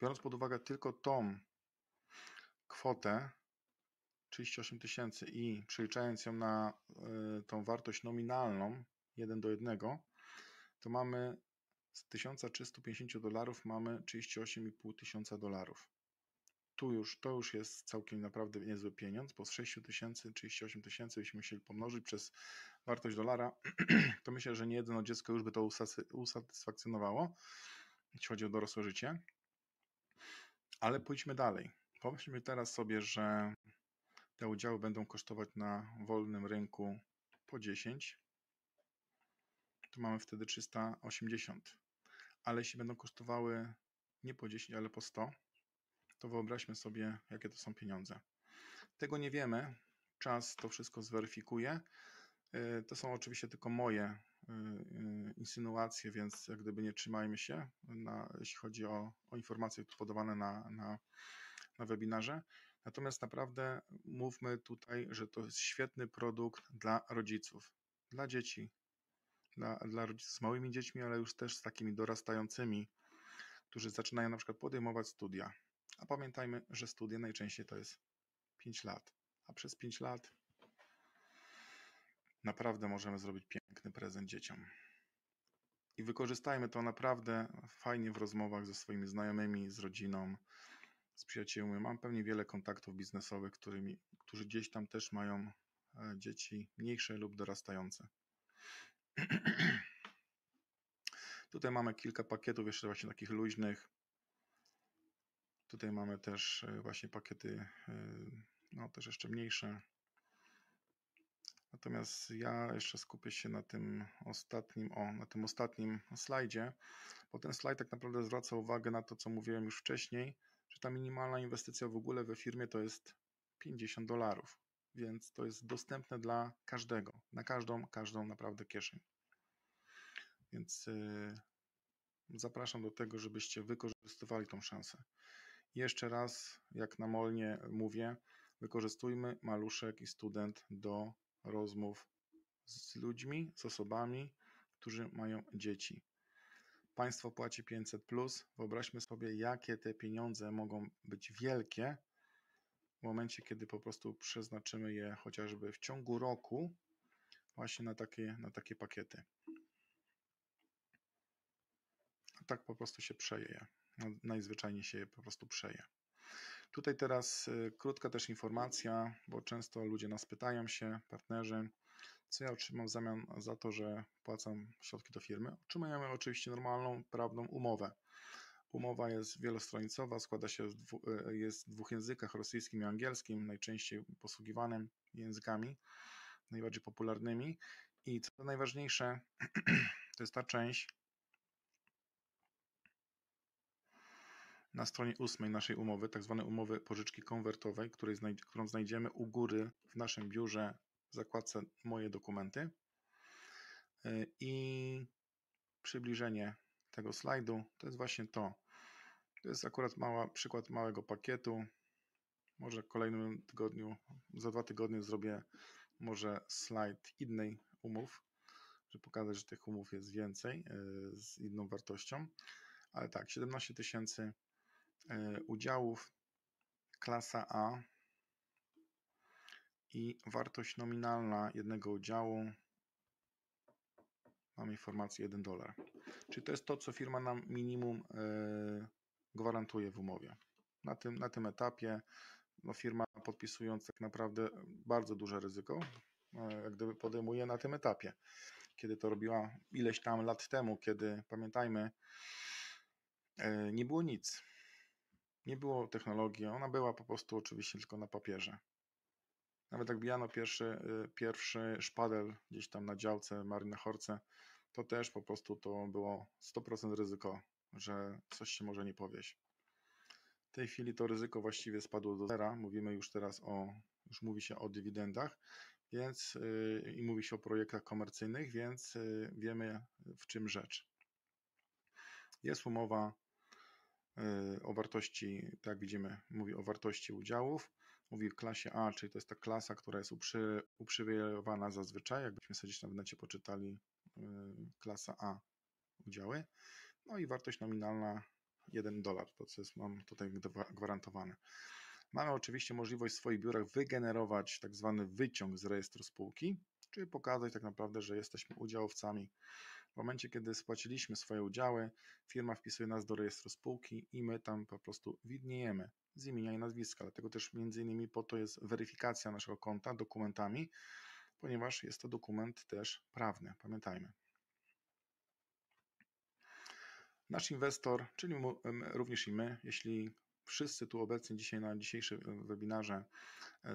Biorąc pod uwagę tylko tą kwotę 38 tysięcy i przeliczając ją na tą wartość nominalną 1:1, to mamy z $1350 mamy $38,5 tysiąca. To już jest całkiem naprawdę niezły pieniądz, bo z 6 tysięcy, 38 tysięcy byśmy musieli pomnożyć przez wartość dolara, to myślę, że nie jedno dziecko już by to usatysfakcjonowało, jeśli chodzi o dorosłe życie. Ale pójdźmy dalej. Pomyślmy teraz sobie, że te udziały będą kosztować na wolnym rynku po 10, to mamy wtedy 380. Ale jeśli będą kosztowały nie po 10, ale po 100, to wyobraźmy sobie, jakie to są pieniądze. Tego nie wiemy, czas to wszystko zweryfikuje. To są oczywiście tylko moje insynuacje, więc jak gdyby nie trzymajmy się, jeśli chodzi o informacje podawane na webinarze. Natomiast naprawdę mówmy tutaj, że to jest świetny produkt dla rodziców, dla dzieci, dla rodziców z małymi dziećmi, ale już też z takimi dorastającymi, którzy zaczynają na przykład podejmować studia. A pamiętajmy, że studia najczęściej to jest 5 lat, a przez 5 lat naprawdę możemy zrobić piękny prezent dzieciom. I wykorzystajmy to naprawdę fajnie w rozmowach ze swoimi znajomymi, z rodziną, z przyjaciółmi. Mam pewnie wiele kontaktów biznesowych, którzy gdzieś tam też mają dzieci mniejsze lub dorastające. Tutaj mamy kilka pakietów jeszcze właśnie takich luźnych. Tutaj mamy też właśnie pakiety, no też jeszcze mniejsze. Natomiast ja jeszcze skupię się na tym ostatnim slajdzie, bo ten slajd tak naprawdę zwraca uwagę na to, co mówiłem już wcześniej, że ta minimalna inwestycja w ogóle we firmie to jest $50, więc to jest dostępne dla każdego, na każdą naprawdę kieszeń. Więc zapraszam do tego, żebyście wykorzystywali tą szansę. Jeszcze raz, jak namolnie mówię, wykorzystujmy Maluszek i Student do rozmów z ludźmi, z osobami, którzy mają dzieci. Państwo płaci 500+. Wyobraźmy sobie, jakie te pieniądze mogą być wielkie w momencie, kiedy po prostu przeznaczymy je chociażby w ciągu roku właśnie na takie pakiety. Tak po prostu się przeje. Najzwyczajniej się je po prostu przeje. Tutaj teraz krótka też informacja, bo często ludzie nas pytają się, partnerzy, co ja otrzymam w zamian za to, że płacam środki do firmy. Otrzymujemy oczywiście normalną, prawną umowę. Umowa jest wielostronicowa, składa się jest w dwóch językach, rosyjskim i angielskim, najczęściej posługiwanym językami, najbardziej popularnymi. I co najważniejsze, to jest ta część na stronie 8 naszej umowy, tak zwanej umowy pożyczki konwertowej, którą znajdziemy u góry w naszym biurze w zakładce Moje dokumenty. I przybliżenie tego slajdu to jest właśnie to. To jest akurat przykład małego pakietu. Może w kolejnym tygodniu, za 2 tygodnie zrobię może slajd innej umów, żeby pokazać, że tych umów jest więcej z inną wartością. Ale tak, 17 tysięcy udziałów, klasa A i wartość nominalna jednego udziału. Mamy informację $1. Czyli to jest to, co firma nam minimum gwarantuje w umowie. Na tym etapie no firma, podpisując tak naprawdę bardzo duże ryzyko, jak gdyby podejmuje na tym etapie. Kiedy to robiła ileś tam lat temu, kiedy, pamiętajmy, nie było nic. Nie było technologii, ona była po prostu oczywiście tylko na papierze. Nawet jak bijano pierwszy szpadel gdzieś tam na działce, marynarce, to też po prostu to było 100% ryzyko, że coś się może nie powieść. W tej chwili to ryzyko właściwie spadło do zera. Mówimy już teraz już mówi się o dywidendach, więc i mówi się o projektach komercyjnych, więc wiemy, w czym rzecz. Jest umowa o wartości, tak jak widzimy, mówi o wartości udziałów. Mówi o klasie A, czyli to jest ta klasa, która jest uprzywilejowana zazwyczaj, jakbyśmy sobie gdzieś na necie poczytali klasa A udziały. No i wartość nominalna $1, to co jest, mam tutaj gwarantowane. Mamy oczywiście możliwość w swoich biurach wygenerować tak zwany wyciąg z rejestru spółki, czyli pokazać tak naprawdę, że jesteśmy udziałowcami. W momencie, kiedy spłaciliśmy swoje udziały, firma wpisuje nas do rejestru spółki i my tam po prostu widniejemy z imienia i nazwiska. Dlatego też między innymi po to jest weryfikacja naszego konta dokumentami, ponieważ jest to dokument też prawny, pamiętajmy. Nasz inwestor, czyli również i my, jeśli wszyscy tu obecni dzisiaj na dzisiejszym webinarze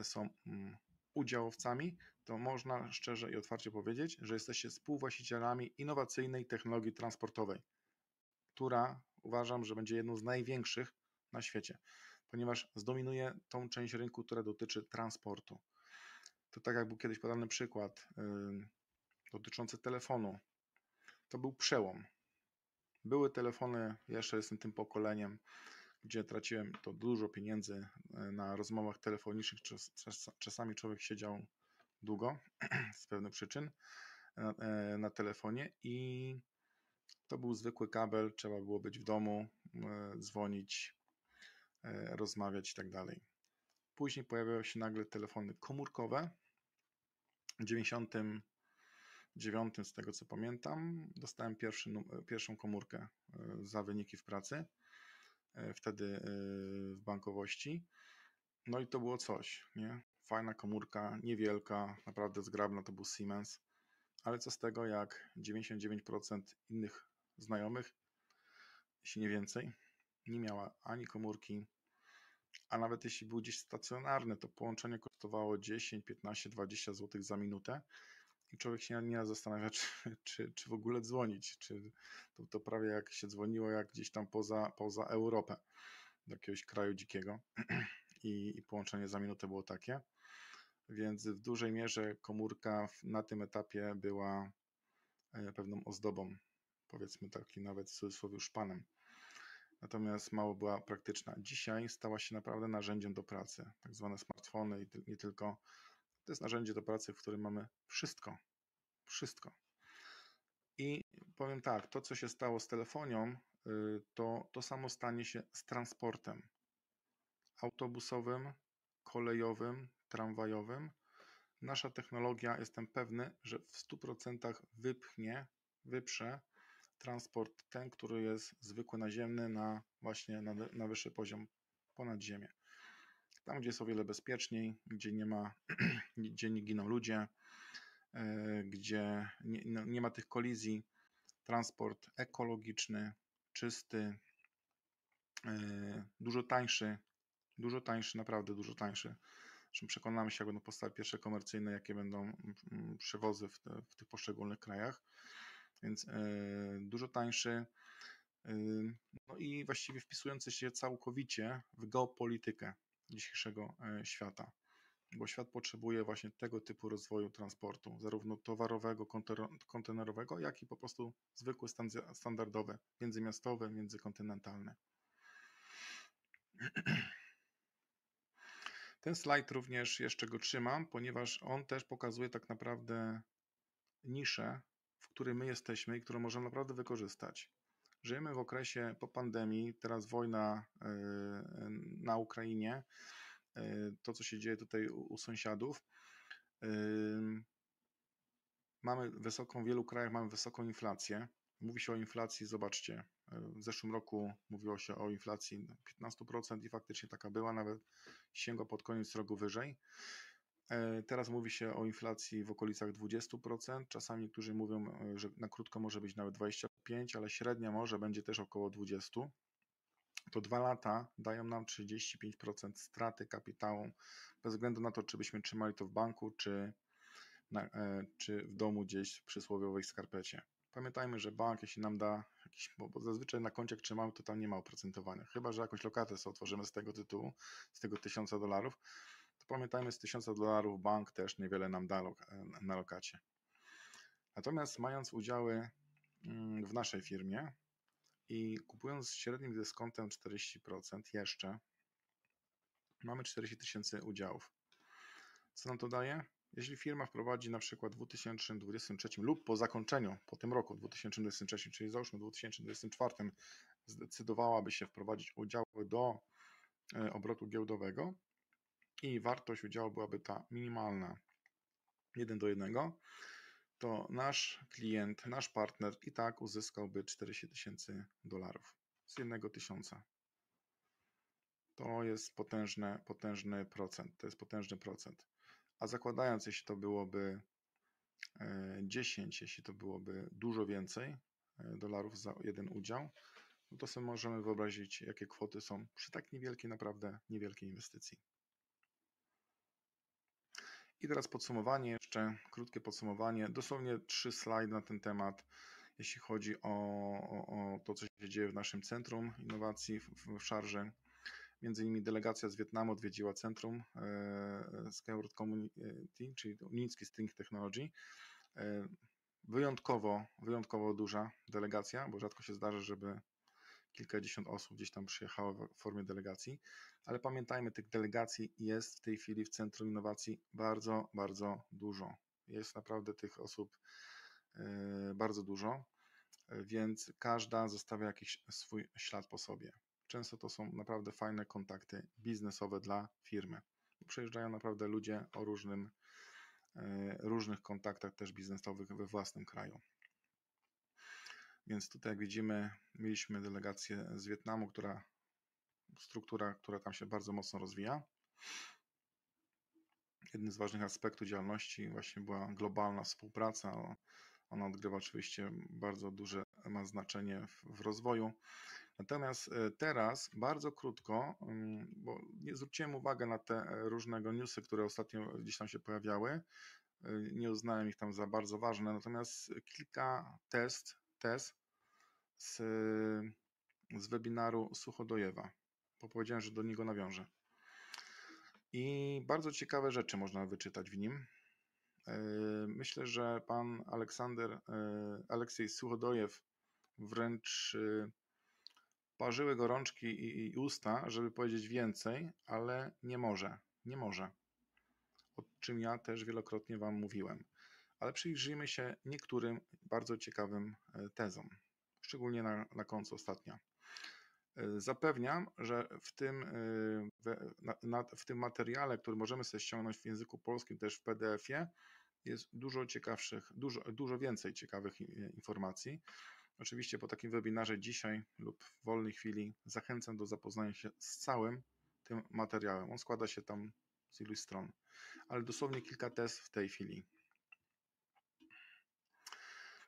są udziałowcami, to można szczerze i otwarcie powiedzieć, że jesteście współwłaścicielami innowacyjnej technologii transportowej, która uważam, że będzie jedną z największych na świecie, ponieważ zdominuje tą część rynku, która dotyczy transportu. To tak jak był kiedyś podany przykład dotyczący telefonu, to był przełom. Były telefony, ja jeszcze jestem tym pokoleniem, gdzie traciłem to dużo pieniędzy na rozmowach telefonicznych, czasami człowiek siedział długo z pewnych przyczyn na telefonie i to był zwykły kabel, trzeba było być w domu, dzwonić, rozmawiać i tak dalej. Później pojawiały się nagle telefony komórkowe. W 1999, z tego co pamiętam, dostałem pierwszą komórkę za wyniki w pracy, wtedy w bankowości. No i to było coś, nie? Fajna komórka, niewielka, naprawdę zgrabna, to był Siemens, ale co z tego, jak 99% innych znajomych, jeśli nie więcej, nie miała ani komórki, a nawet jeśli był gdzieś stacjonarny, to połączenie kosztowało 10, 15, 20 zł za minutę i człowiek się nie zastanawia, czy w ogóle dzwonić, czy to prawie jak się dzwoniło, jak gdzieś tam poza Europę, do jakiegoś kraju dzikiego i połączenie za minutę było takie, więc w dużej mierze komórka na tym etapie była pewną ozdobą, powiedzmy taki nawet w cudzysłowie szpanem. Natomiast mało była praktyczna. Dzisiaj stała się naprawdę narzędziem do pracy, tak zwane smartfony i nie tylko. To jest narzędzie do pracy, w którym mamy wszystko, wszystko. I powiem tak, to co się stało z telefonią, to samo stanie się z transportem autobusowym, kolejowym, tramwajowym. Nasza technologia, jestem pewny, że w 100% wyprze transport ten, który jest zwykły naziemny na wyższy poziom, ponad ziemię. Tam, gdzie jest o wiele bezpieczniej, gdzie nie giną ludzie, gdzie nie ma tych kolizji. Transport ekologiczny, czysty, dużo tańszy, naprawdę dużo tańszy. Zresztą przekonamy się, jak będą powstały pierwsze komercyjne, jakie będą przewozy w tych poszczególnych krajach. Więc dużo tańszy, no i właściwie wpisujący się całkowicie w geopolitykę dzisiejszego świata, bo świat potrzebuje właśnie tego typu rozwoju transportu, zarówno towarowego, kontenerowego, jak i po prostu zwykły, standardowy, międzymiastowy, międzykontynentalny. Ten slajd również jeszcze go trzymam, ponieważ on też pokazuje tak naprawdę niszę, w której my jesteśmy i którą możemy naprawdę wykorzystać. Żyjemy w okresie po pandemii, teraz wojna na Ukrainie, to co się dzieje tutaj u sąsiadów. Mamy wysoką, w wielu krajach mamy wysoką inflację. Mówi się o inflacji, zobaczcie, w zeszłym roku mówiło się o inflacji 15% i faktycznie taka była, nawet sięgła pod koniec roku wyżej. Teraz mówi się o inflacji w okolicach 20%, czasami niektórzy mówią, że na krótko może być nawet 25%, ale średnia może będzie też około 20%. To 2 lata dają nam 35% straty kapitału, bez względu na to, czy byśmy trzymali to w banku, czy w domu gdzieś w przysłowiowej skarpecie. Pamiętajmy, że bank, jeśli nam da jakiś, bo zazwyczaj na koncie, jak trzymamy, to tam nie ma oprocentowania. Chyba że jakąś lokatę sobie otworzymy z tego tytułu, z tego $1000, to pamiętajmy, z $1000 bank też niewiele nam da na lokacie. Natomiast mając udziały w naszej firmie i kupując z średnim dyskontem 40% jeszcze, mamy 40 000 udziałów. Co nam to daje? Jeśli firma wprowadzi na przykład w 2023 lub po zakończeniu, po tym roku 2023, czyli załóżmy w 2024, zdecydowałaby się wprowadzić udziały do obrotu giełdowego i wartość udziału byłaby ta minimalna 1:1, to nasz klient, nasz partner i tak uzyskałby $40 000 z 1 000. To jest potężny procent, to jest potężny procent. A zakładając, jeśli to byłoby 10, jeśli to byłoby dużo więcej dolarów za jeden udział, no to sobie możemy wyobrazić, jakie kwoty są przy tak niewielkiej, naprawdę niewielkiej inwestycji. I teraz podsumowanie, jeszcze krótkie podsumowanie, dosłownie 3 slajdy na ten temat, jeśli chodzi o to, co się dzieje w naszym Centrum Innowacji w Szarży. Między innymi delegacja z Wietnamu odwiedziła Centrum Sky World Community, czyli Unitsky String Technology. Wyjątkowo duża delegacja, bo rzadko się zdarza, żeby kilkadziesiąt osób gdzieś tam przyjechało w formie delegacji, ale pamiętajmy, tych delegacji jest w tej chwili w Centrum Innowacji bardzo, bardzo dużo. Jest naprawdę tych osób bardzo dużo, więc każda zostawia jakiś swój ślad po sobie. Często to są naprawdę fajne kontakty biznesowe dla firmy. Przejeżdżają naprawdę ludzie o różnych kontaktach też biznesowych we własnym kraju. Więc tutaj, jak widzimy, mieliśmy delegację z Wietnamu, która tam się bardzo mocno rozwija. Jednym z ważnych aspektów działalności właśnie była globalna współpraca. Ona odgrywa oczywiście bardzo duże, ma znaczenie w rozwoju. Natomiast teraz bardzo krótko, bo nie zwróciłem uwagi na te różnego newsy, które ostatnio gdzieś tam się pojawiały. Nie uznałem ich tam za bardzo ważne, natomiast kilka test z webinaru Sukhodojewa, bo powiedziałem, że do niego nawiążę. I bardzo ciekawe rzeczy można wyczytać w nim. Myślę, że pan Aleksiej Sukhodojew wręcz parzyły gorączki i usta, żeby powiedzieć więcej, ale nie może, o czym ja też wielokrotnie wam mówiłem. Ale przyjrzyjmy się niektórym bardzo ciekawym tezom, szczególnie na końcu ostatnia. Zapewniam, że w tym materiale, który możemy sobie ściągnąć w języku polskim, też w PDF-ie, jest dużo więcej ciekawych informacji. Oczywiście po takim webinarze dzisiaj lub w wolnej chwili zachęcam do zapoznania się z całym tym materiałem. On składa się tam z iluś stron, ale dosłownie kilka tez w tej chwili.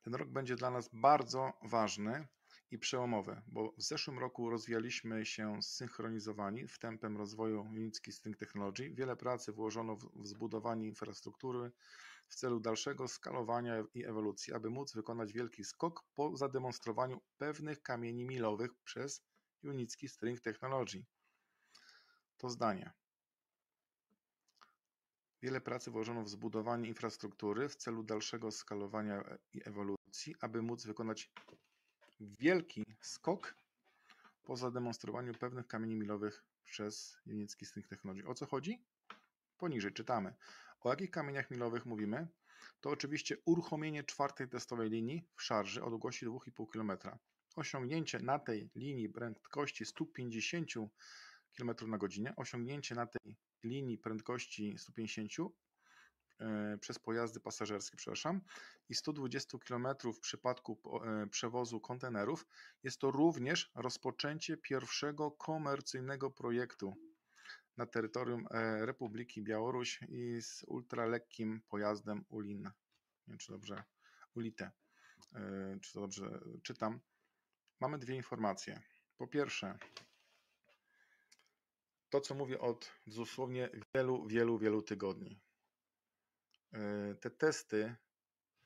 Ten rok będzie dla nas bardzo ważny i przełomowy, bo w zeszłym roku rozwijaliśmy się zsynchronizowani w tempem rozwoju Unitsky String Technology. Wiele pracy włożono w zbudowanie infrastruktury w celu dalszego skalowania i ewolucji, aby móc wykonać wielki skok po zademonstrowaniu pewnych kamieni milowych przez Unitsky String Technology. To zdanie. Wiele pracy włożono w zbudowanie infrastruktury w celu dalszego skalowania i ewolucji, aby móc wykonać wielki skok po zademonstrowaniu pewnych kamieni milowych przez Unitsky String Technology. O co chodzi? Poniżej czytamy. O jakich kamieniach milowych mówimy? To oczywiście uruchomienie czwartej testowej linii w szarży o długości 2,5 km. Osiągnięcie na tej linii prędkości 150 km na godzinę, osiągnięcie na tej linii prędkości 150 przez pojazdy pasażerskie, przepraszam, i 120 km w przypadku przewozu kontenerów. Jest to również rozpoczęcie pierwszego komercyjnego projektu na terytorium Republiki Białoruś i z ultralekkim pojazdem Ulin. Nie wiem, czy dobrze ulite, czy to dobrze czytam. Mamy dwie informacje. Po pierwsze, to co mówię od dosłownie wielu tygodni. Te testy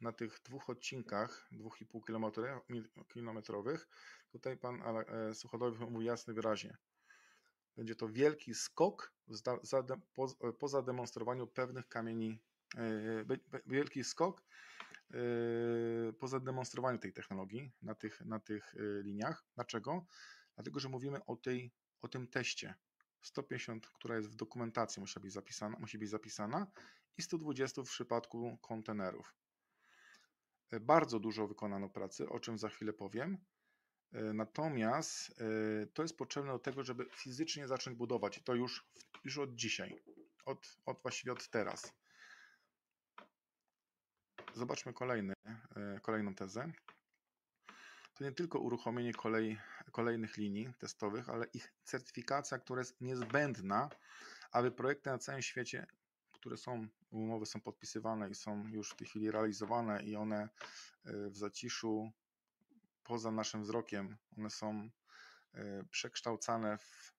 na tych dwóch odcinkach 2,5 kilometrowych, tutaj pan Sukhodoyev mówi jasno i wyraźnie. Będzie to wielki skok po zademonstrowaniu pewnych kamieni, wielki skok po zademonstrowaniu tej technologii na tych liniach. Dlaczego? Dlatego, że mówimy o tym teście. 150, która jest w dokumentacji, musi być zapisana i 120 w przypadku kontenerów. Bardzo dużo wykonano pracy, o czym za chwilę powiem. Natomiast to jest potrzebne do tego, żeby fizycznie zacząć budować. I to już od dzisiaj, właściwie od teraz. Zobaczmy kolejną tezę. To nie tylko uruchomienie kolejnych linii testowych, ale ich certyfikacja, która jest niezbędna, aby projekty na całym świecie, które są, umowy są podpisywane i są już w tej chwili realizowane i one w zaciszu, poza naszym wzrokiem, one są przekształcane w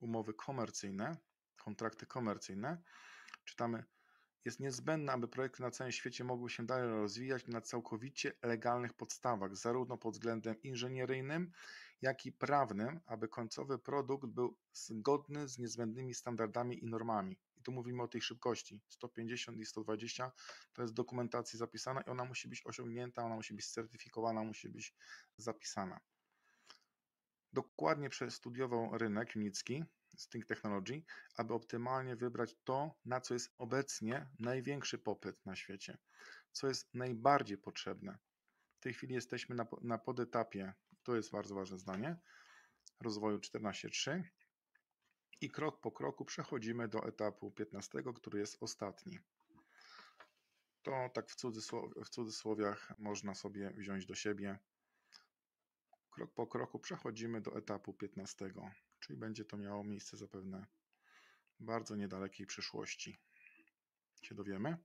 umowy komercyjne, kontrakty komercyjne. Czytamy, jest niezbędne, aby projekty na całym świecie mogły się dalej rozwijać na całkowicie legalnych podstawach, zarówno pod względem inżynieryjnym, jak i prawnym, aby końcowy produkt był zgodny z niezbędnymi standardami i normami. I tu mówimy o tej szybkości, 150 i 120, to jest dokumentacja zapisana i ona musi być osiągnięta, ona musi być certyfikowana, musi być zapisana. Dokładnie przestudiował rynek Unitsky String Technology, aby optymalnie wybrać to, na co jest obecnie największy popyt na świecie, co jest najbardziej potrzebne. W tej chwili jesteśmy na podetapie, to jest bardzo ważne zdanie, rozwoju 14.3 i krok po kroku przechodzimy do etapu 15, który jest ostatni. To tak w cudzysłowiach można sobie wziąć do siebie. Krok po kroku przechodzimy do etapu 15. Czyli będzie to miało miejsce zapewne w bardzo niedalekiej przyszłości. Się dowiemy.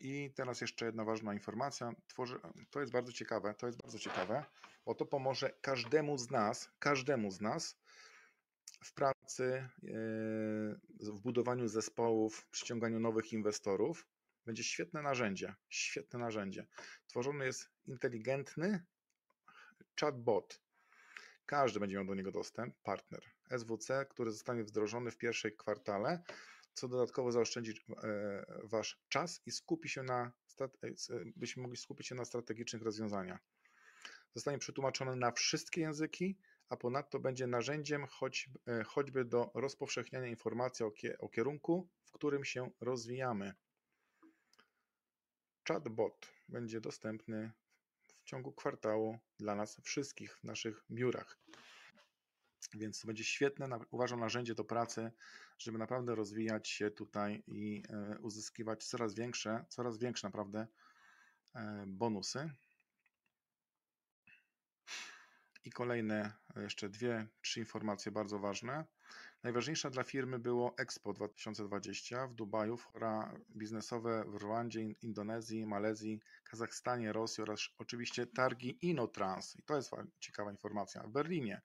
I teraz jeszcze jedna ważna informacja. To jest bardzo ciekawe, bo to pomoże każdemu z nas w pracy, w budowaniu zespołów, w przyciąganiu nowych inwestorów. Będzie świetne narzędzie. Tworzony jest inteligentny chatbot. Każdy będzie miał do niego dostęp, partner SWC, który zostanie wdrożony w pierwszej kwartale, co dodatkowo zaoszczędzi wasz czas i byśmy mogli skupić się na strategicznych rozwiązaniach. Zostanie przetłumaczony na wszystkie języki, a ponadto będzie narzędziem choćby do rozpowszechniania informacji o kierunku, w którym się rozwijamy. Chatbot będzie dostępny w ciągu kwartału dla nas wszystkich w naszych biurach. Więc to będzie świetne, uważam, narzędzie do pracy, żeby naprawdę rozwijać się tutaj i uzyskiwać coraz większe naprawdę bonusy. I kolejne jeszcze 2-3 informacje bardzo ważne. Najważniejsza dla firmy było Expo 2020 w Dubaju, fora biznesowe w Rwandzie, Indonezji, Malezji, Kazachstanie, Rosji oraz oczywiście targi InnoTrans. I to jest ciekawa informacja. W Berlinie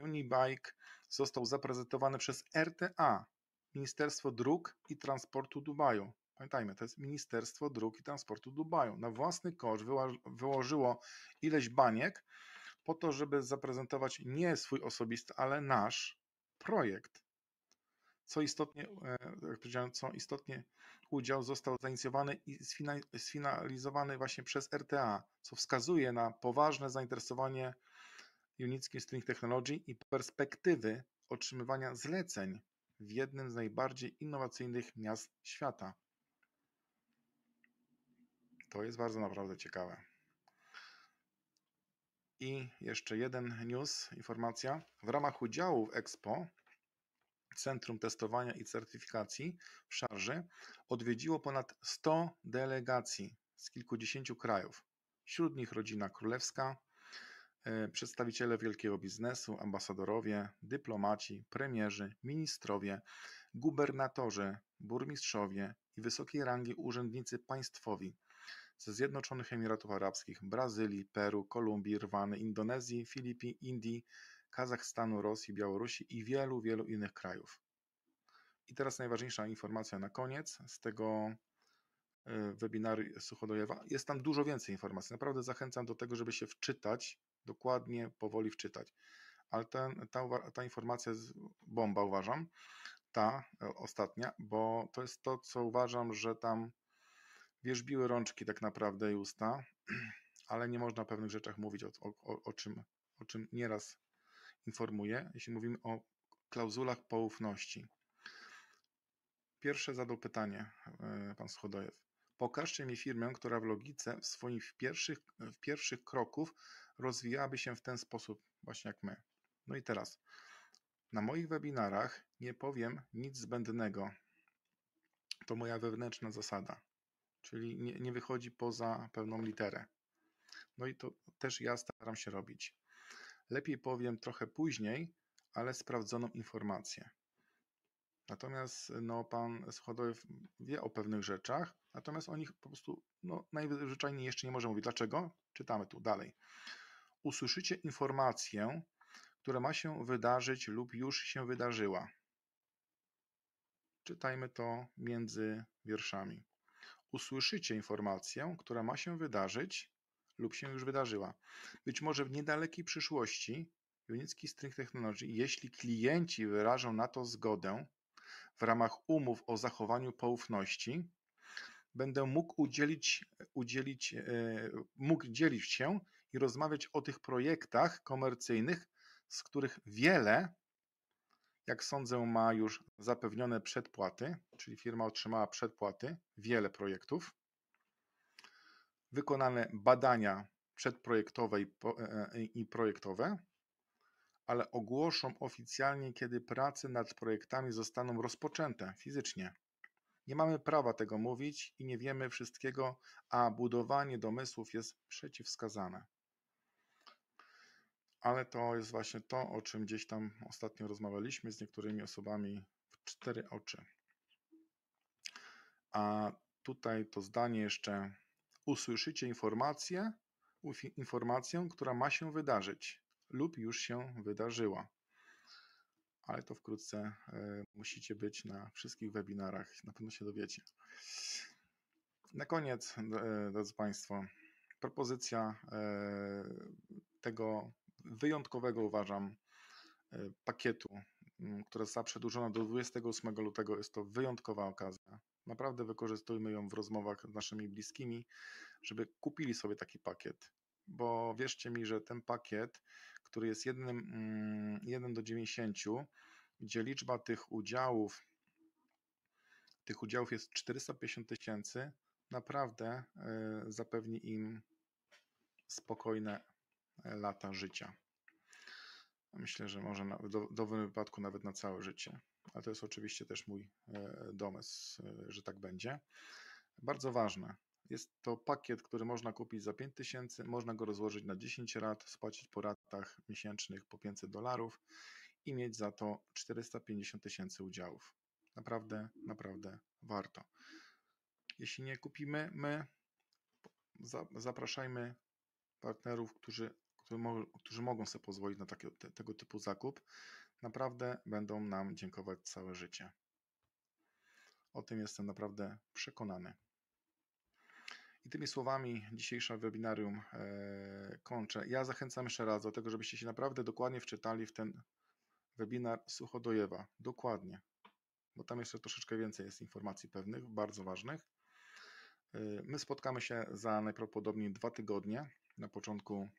Unibike został zaprezentowany przez RTA, Ministerstwo Dróg i Transportu Dubaju. Pamiętajmy, to jest Ministerstwo Dróg i Transportu Dubaju. Na własny koszt wyłożyło ileś baniek po to, żeby zaprezentować nie swój osobisty, ale nasz projekt. Co istotnie, udział został zainicjowany i sfinalizowany właśnie przez RTA, co wskazuje na poważne zainteresowanie Unitsky String Technology i perspektywy otrzymywania zleceń w jednym z najbardziej innowacyjnych miast świata. To jest bardzo naprawdę ciekawe. I jeszcze jeden news, informacja. W ramach udziału w Expo Centrum Testowania i Certyfikacji w Szarży odwiedziło ponad 100 delegacji z kilkudziesięciu krajów. Wśród nich rodzina królewska, przedstawiciele wielkiego biznesu, ambasadorowie, dyplomaci, premierzy, ministrowie, gubernatorzy, burmistrzowie i wysokiej rangi urzędnicy państwowi ze Zjednoczonych Emiratów Arabskich, Brazylii, Peru, Kolumbii, Rwany, Indonezji, Filipin, Indii, Kazachstanu, Rosji, Białorusi i wielu, wielu innych krajów. I teraz najważniejsza informacja na koniec z tego webinaru Sukhodojewa. Jest tam dużo więcej informacji. Naprawdę zachęcam do tego, żeby się wczytać, dokładnie, powoli wczytać. Ale ta informacja jest bomba, uważam. Ta ostatnia, bo to jest to, co uważam, że tam wierzbiły rączki tak naprawdę i usta, ale nie można o pewnych rzeczach mówić, o czym nieraz informuję, jeśli mówimy o klauzulach poufności. Pierwsze zadał pytanie pan Sukhodojew. Pokażcie mi firmę, która w logice w pierwszych kroków rozwijałaby się w ten sposób, właśnie jak my. No i teraz, na moich webinarach nie powiem nic zbędnego. To moja wewnętrzna zasada, czyli nie wychodzi poza pewną literę. No i to też ja staram się robić. Lepiej powiem trochę później, ale sprawdzoną informację. Natomiast no, pan Sukhodojew wie o pewnych rzeczach, natomiast o nich po prostu no, najzwyczajniej jeszcze nie może mówić. Dlaczego? Czytamy tu dalej. Usłyszycie informację, która ma się wydarzyć lub już się wydarzyła. Czytajmy to między wierszami. Usłyszycie informację, która ma się wydarzyć lub się już wydarzyła. Być może w niedalekiej przyszłości Unitsky String Technology, jeśli klienci wyrażą na to zgodę, w ramach umów o zachowaniu poufności będę mógł dzielić się i rozmawiać o tych projektach komercyjnych, z których wiele, jak sądzę, ma już zapewnione przedpłaty, czyli firma otrzymała przedpłaty, wiele projektów, wykonane badania przedprojektowe i projektowe, ale ogłoszą oficjalnie, kiedy prace nad projektami zostaną rozpoczęte fizycznie. Nie mamy prawa tego mówić i nie wiemy wszystkiego, a budowanie domysłów jest przeciwwskazane. Ale to jest właśnie to, o czym gdzieś tam ostatnio rozmawialiśmy z niektórymi osobami w cztery oczy. A tutaj to zdanie jeszcze. Usłyszycie informację, która ma się wydarzyć lub już się wydarzyła. Ale to wkrótce musicie być na wszystkich webinarach. Na pewno się dowiecie. Na koniec, drodzy Państwo, propozycja tego wyjątkowego, uważam, pakietu, która została przedłużona do 28 lutego. Jest to wyjątkowa okazja. Naprawdę wykorzystujmy ją w rozmowach z naszymi bliskimi, żeby kupili sobie taki pakiet. Bo wierzcie mi, że ten pakiet, który jest 1 do 90, gdzie liczba tych udziałów jest 450 000, naprawdę zapewni im spokojne lata życia. Myślę, że może w dobrym wypadku nawet na całe życie. Ale to jest oczywiście też mój domysł, że tak będzie. Bardzo ważne. Jest to pakiet, który można kupić za 5 000, można go rozłożyć na 10 rat, spłacić po ratach miesięcznych po $500 i mieć za to 450 000 udziałów. Naprawdę, naprawdę warto. Jeśli nie kupimy my, zapraszajmy partnerów, którzy mogą sobie pozwolić na tego typu zakup. Naprawdę będą nam dziękować całe życie. O tym jestem naprawdę przekonany. I tymi słowami dzisiejsze webinarium kończę. Ja zachęcam jeszcze raz do tego, żebyście się naprawdę dokładnie wczytali w ten webinar Sukhodojewa. Dokładnie, bo tam jeszcze troszeczkę więcej jest informacji pewnych, bardzo ważnych. My spotkamy się za najprawdopodobniej 2 tygodnie, na początku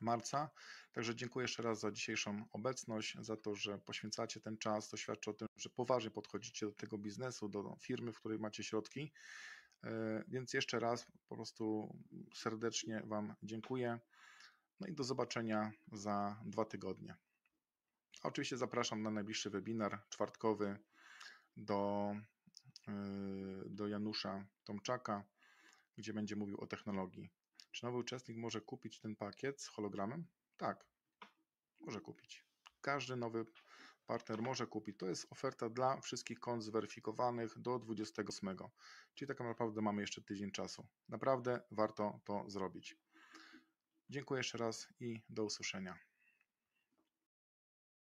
marca. Także dziękuję jeszcze raz za dzisiejszą obecność, za to, że poświęcacie ten czas. To świadczy o tym, że poważnie podchodzicie do tego biznesu, do firmy, w której macie środki. Więc jeszcze raz po prostu serdecznie Wam dziękuję. No i do zobaczenia za 2 tygodnie. A oczywiście zapraszam na najbliższy webinar czwartkowy do Janusza Tomczaka, gdzie będzie mówił o technologii. Czy nowy uczestnik może kupić ten pakiet z hologramem? Tak, może kupić. Każdy nowy partner może kupić. To jest oferta dla wszystkich kont zweryfikowanych do 28. Czyli tak naprawdę mamy jeszcze tydzień czasu. Naprawdę warto to zrobić. Dziękuję jeszcze raz i do usłyszenia.